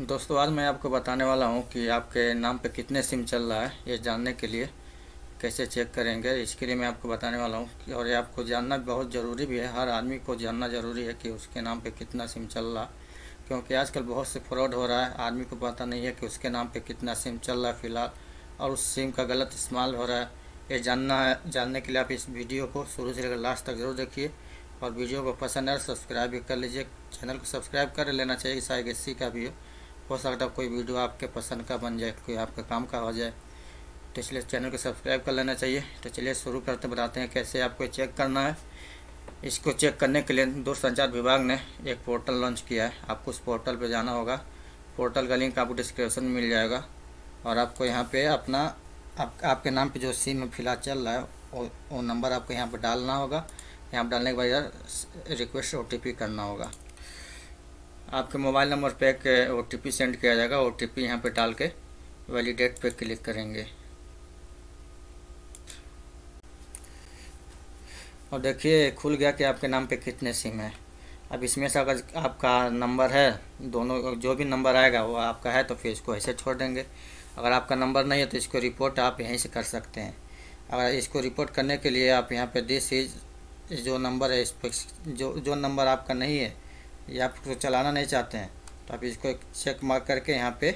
दोस्तों आज मैं आपको बताने वाला हूं कि आपके नाम पे कितने सिम चल रहा है, ये जानने के लिए कैसे चेक करेंगे, इसके लिए मैं आपको बताने वाला हूं। और ये आपको जानना बहुत ज़रूरी भी है, हर आदमी को जानना ज़रूरी है कि उसके नाम पे कितना सिम चल रहा, क्योंकि आजकल बहुत से फ्रॉड हो रहा है। आदमी को पता नहीं है कि उसके नाम पर कितना सिम चल रहा है फ़िलहाल, और उस सिम का गलत इस्तेमाल हो रहा है। ये जानने के लिए आप इस वीडियो को शुरू से लेकर लास्ट तक ज़रूर देखिए, और वीडियो को पसंद है सब्सक्राइब भी कर लीजिए। चैनल को सब्सक्राइब कर लेना चाहिए, इस आईसी का भी हो सकता है कोई वीडियो आपके पसंद का बन जाए, कोई आपके काम का हो जाए, तो इसलिए चैनल को सब्सक्राइब कर लेना चाहिए। तो चलिए शुरू करते बताते हैं कैसे आपको चेक करना है। इसको चेक करने के लिए दूरसंचार विभाग ने एक पोर्टल लॉन्च किया है, आपको उस पोर्टल पर जाना होगा। पोर्टल का लिंक आपको डिस्क्रिप्शन में मिल जाएगा, और आपको यहाँ पर अपना आपके नाम पर जो सिम फिलहाल चल रहा है वो नंबर आपको यहाँ पर डालना होगा। यहाँ पर डालने के बाद रिक्वेस्ट OTP करना होगा। आपके मोबाइल नंबर पे एक OTP सेंड किया जाएगा, OTP यहाँ पे डाल के वैलिडेट पे क्लिक करेंगे। और देखिए खुल गया कि आपके नाम पे कितने सिम है। अब इसमें से अगर आपका नंबर है, दोनों जो भी नंबर आएगा वो आपका है, तो फिर इसको ऐसे छोड़ देंगे। अगर आपका नंबर नहीं है तो इसको रिपोर्ट आप यहीं से कर सकते हैं। अगर इसको रिपोर्ट करने के लिए आप यहाँ पर दिस इज जो नंबर है, इस पर जो नंबर आपका नहीं है या आप इसको चलाना नहीं चाहते हैं, तो आप इसको चेक मार्क करके यहाँ पे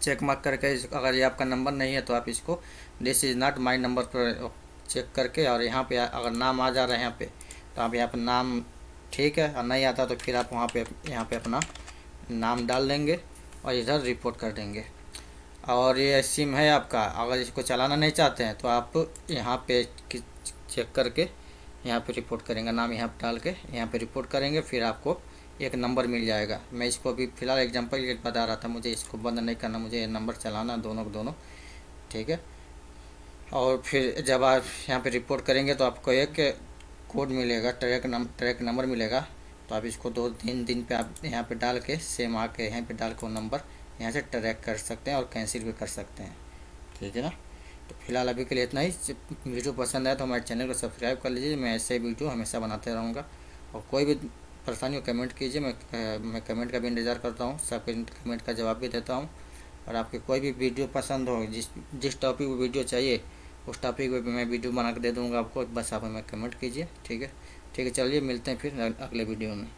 चेक मार्क करके अगर ये आपका नंबर नहीं है तो आप इसको this is not my number पर चेक करके, और यहाँ पे अगर नाम आ जा रहा है यहाँ पे, तो आप यहाँ पर नाम ठीक है, और नहीं आता तो फिर आप यहाँ पे अपना नाम डाल देंगे और इधर रिपोर्ट कर देंगे। और ये सिम है आपका, अगर इसको चलाना नहीं चाहते हैं तो आप यहाँ पे चेक करके यहाँ पे रिपोर्ट करेंगे, नाम यहाँ पे डाल के यहाँ पे रिपोर्ट करेंगे, फिर आपको एक नंबर मिल जाएगा। मैं इसको अभी फ़िलहाल एग्जांपल के लिए बता रहा था, मुझे इसको बंद नहीं करना, मुझे ये नंबर चलाना दोनों ठीक है। और फिर जब आप यहाँ पे रिपोर्ट करेंगे तो आपको एक कोड मिलेगा, ट्रैक नंबर मिलेगा, तो आप इसको 2-3 दिन पर आप यहाँ पर डाल के सेम आके यहाँ पर डाल के वो नंबर यहाँ से ट्रैक कर सकते हैं और कैंसिल भी कर सकते हैं, ठीक है ना। तो फिलहाल अभी के लिए इतना ही। वीडियो पसंद आया तो हमारे चैनल को सब्सक्राइब कर लीजिए, मैं ऐसे वीडियो हमेशा बनाते रहूँगा। और कोई भी परेशानी हो कमेंट कीजिए, मैं कमेंट का भी इंतजार करता हूँ, सबके कमेंट का जवाब भी देता हूँ। और आपके कोई भी वीडियो पसंद हो, जिस टॉपिक पर वीडियो चाहिए उस टॉपिक पर मैं वीडियो बना के दे दूँगा आपको, बस आप हमें कमेंट कीजिए, ठीक है। चलिए मिलते हैं फिर अगले वीडियो में।